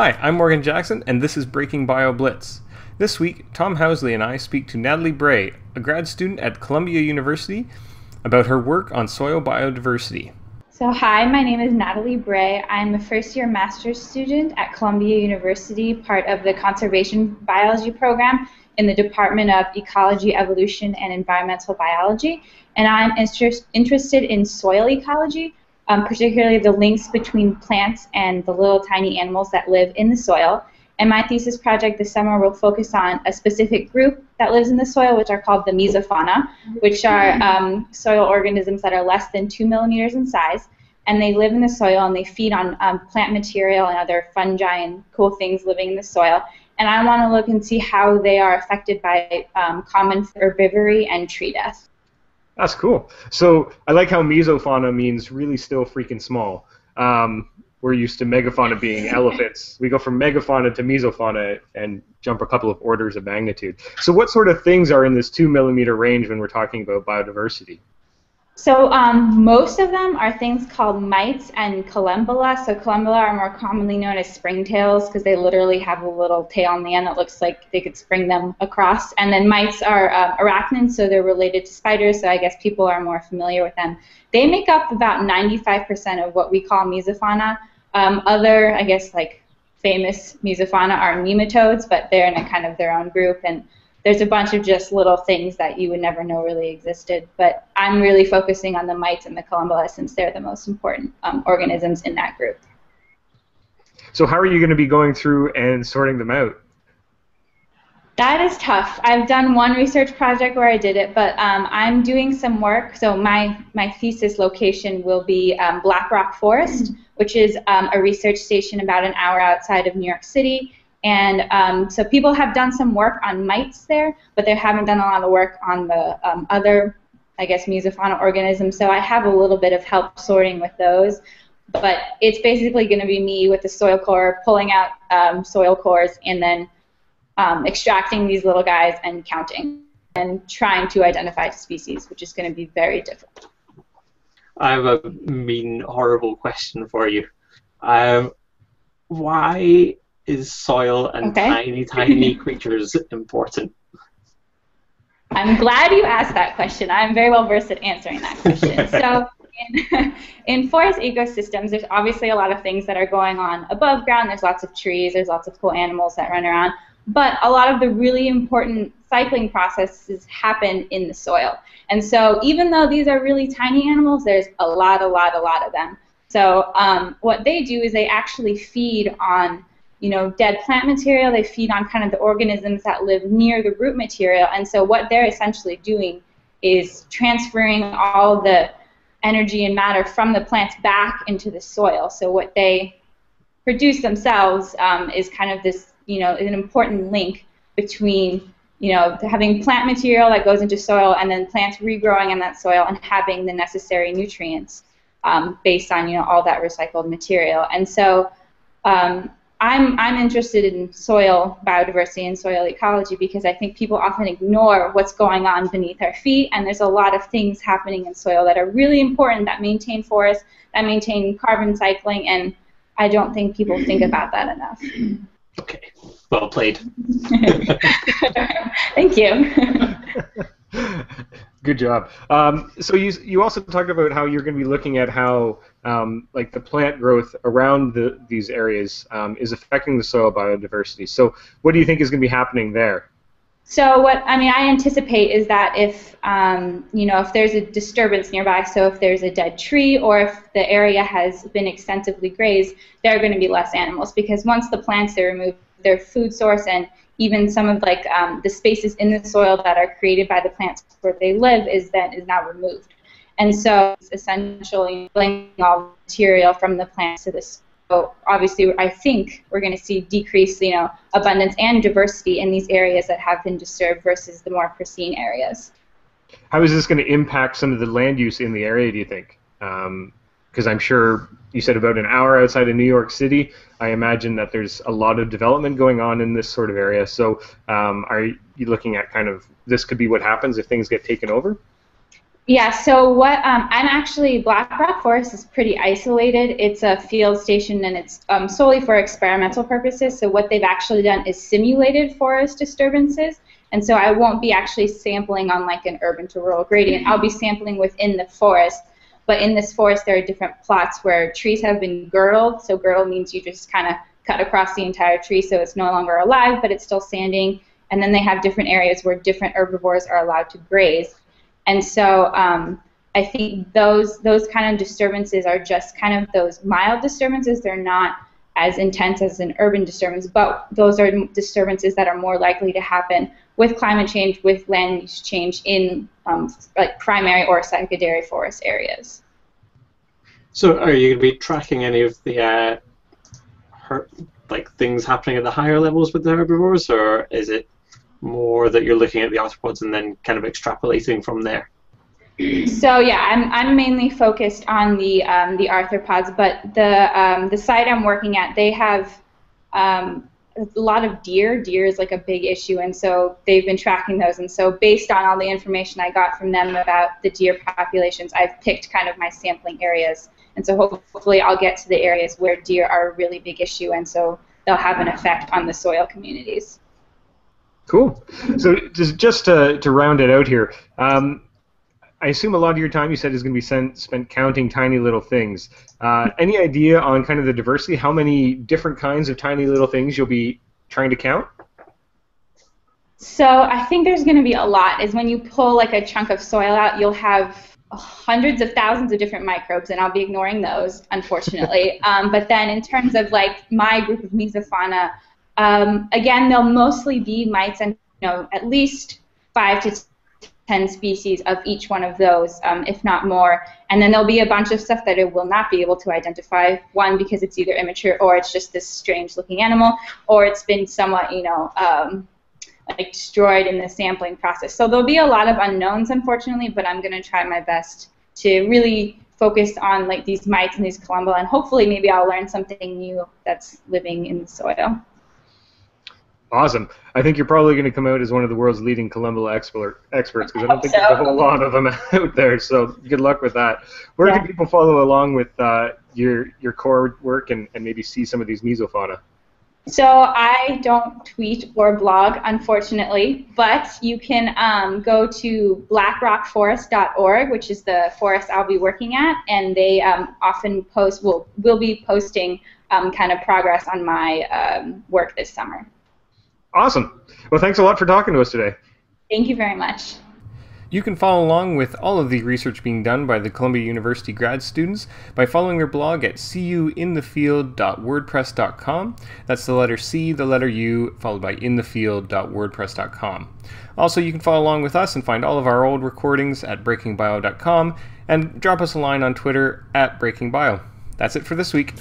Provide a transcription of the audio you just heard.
Hi, I'm Morgan Jackson, and this is Breaking Bio Blitz. This week, Tom Housley and I speak to Natalie Bray, a grad student at Columbia University, about her work on soil biodiversity. So hi, my name is Natalie Bray. I'm a first-year master's student at Columbia University, part of the Conservation Biology program in the Department of Ecology, Evolution, and Environmental Biology, and I'm interested in soil ecology, particularly the links between plants and the little tiny animals that live in the soil. And my thesis project this summer will focus on a specific group that lives in the soil, which are called the mesofauna, which are soil organisms that are less than 2 millimeters in size. And they live in the soil and they feed on plant material and other fungi and cool things living in the soil. And I want to look and see how they are affected by common herbivory and tree death. That's cool. So I like how mesofauna means really still freaking small. We're used to megafauna being elephants. We go from megafauna to mesofauna and jump a couple of orders of magnitude. So what sort of things are in this 2 millimeter range when we're talking about biodiversity? So most of them are things called mites and collembola. So collembola are more commonly known as springtails because they literally have a little tail on the end that looks like they could spring them across. And then mites are arachnids, so they're related to spiders, so I guess people are more familiar with them. They make up about 95% of what we call mesofauna. Other, I guess, like famous mesofauna are nematodes, but they're in a kind of their own group. And there's a bunch of just little things that you would never know really existed, but I'm really focusing on the mites and the collembola since they're the most important organisms in that group. So how are you going to be going through and sorting them out? That is tough. I've done one research project where I did it, but I'm doing some work. So my thesis location will be Black Rock Forest, which is a research station about an hour outside of New York City. And so people have done some work on mites there, but they haven't done a lot of work on the other, I guess, mesofauna organisms. So I have a little bit of help sorting with those. But it's basically going to be me with the soil core, pulling out soil cores, and then extracting these little guys and counting and trying to identify species, which is going to be very difficult. I have a mean, horrible question for you. Why is soil and tiny, tiny creatures important? I'm glad you asked that question. I'm very well versed at answering that question. So in forest ecosystems, there's obviously a lot of things that are going on above ground. There's lots of trees. There's lots of cool animals that run around. But a lot of the really important cycling processes happen in the soil. And so even though these are really tiny animals, there's a lot of them. So what they do is they actually feed on dead plant material. They feed on kind of the organisms that live near the root material. And so what they're essentially doing is transferring all the energy and matter from the plants back into the soil. So what they produce themselves is kind of this, an important link between, having plant material that goes into soil and then plants regrowing in that soil and having the necessary nutrients based on, all that recycled material. And so I'm interested in soil biodiversity and soil ecology because I think people often ignore what's going on beneath our feet, and there's a lot of things happening in soil that are really important that maintain forests, that maintain carbon cycling, and I don't think people think about that enough. Okay. Well played. Thank you. Good job. So you also talked about how you're going to be looking at how like the plant growth around these areas is affecting the soil biodiversity. So what do you think is going to be happening there? So what I anticipate is that if if there's a disturbance nearby, so if there's a dead tree or if the area has been extensively grazed, there are going to be less animals because once the plants are removed, their food source and even some of like the spaces in the soil that are created by the plants where they live is now removed. And so it's essentially bringing all material from the plants to the soil. So obviously I think we're going to see decreased abundance and diversity in these areas that have been disturbed versus the more pristine areas. How is this going to impact some of the land use in the area, do you think? Because I'm sure you said about an hour outside of New York City. I imagine that there's a lot of development going on in this sort of area. So are you looking at kind of this could be what happens if things get taken over? Yeah, so what I'm actually, Black Rock Forest is pretty isolated. It's a field station, and it's solely for experimental purposes. So what they've actually done is simulated forest disturbances. And so I won't be actually sampling on like an urban to rural gradient. I'll be sampling within the forest. But in this forest, there are different plots where trees have been girdled. So girdle means you just kind of cut across the entire tree so it's no longer alive, but it's still standing. And then they have different areas where different herbivores are allowed to graze. And so I think those kind of disturbances are just kind of those mild disturbances. They're not as intense as an urban disturbance, but those are disturbances that are more likely to happen with climate change, with land use change in like primary or secondary forest areas. So are you going to be tracking any of the like things happening at the higher levels with the herbivores, or is it more that you're looking at the arthropods and then kind of extrapolating from there? So yeah, I'm mainly focused on the arthropods, but the site I'm working at, they have a lot of deer. Deer is like a big issue, and so they've been tracking those. And so based on all the information I got from them about the deer populations, I've picked kind of my sampling areas. And so hopefully I'll get to the areas where deer are a really big issue, and so they'll have an effect on the soil communities. Cool. So just to round it out here, I assume a lot of your time, you said, is going to be spent counting tiny little things. Any idea on kind of the diversity, how many different kinds of tiny little things you'll be trying to count? So I think there's going to be a lot. Is when you pull like a chunk of soil out, you'll have hundreds of thousands of different microbes, and I'll be ignoring those, unfortunately. But then in terms of like my group of mesofauna, again, they'll mostly be mites and, you know, at least 5 to 10 species of each one of those, if not more. And then there'll be a bunch of stuff that I will not be able to identify, one, because it's either immature or it's just this strange-looking animal, or it's been somewhat, you know, like destroyed in the sampling process. So there'll be a lot of unknowns, unfortunately, but I'm going to try my best to really focus on like these mites and these columella, and hopefully maybe I'll learn something new that's living in the soil. Awesome. I think you're probably going to come out as one of the world's leading columella experts, because I don't think there's a whole lot of them out there, so good luck with that. Where can people follow along with your core work and maybe see some of these mesofauna? So I don't tweet or blog, unfortunately, but you can go to blackrockforest.org, which is the forest I'll be working at, and they often post, will be posting kind of progress on my work this summer. Awesome. Well, thanks a lot for talking to us today. Thank you very much. You can follow along with all of the research being done by the Columbia University grad students by following their blog at cuinthefield.wordpress.com. That's the letter C, the letter U, followed by inthefield.wordpress.com. Also, you can follow along with us and find all of our old recordings at breakingbio.com, and drop us a line on Twitter at breakingbio. That's it for this week.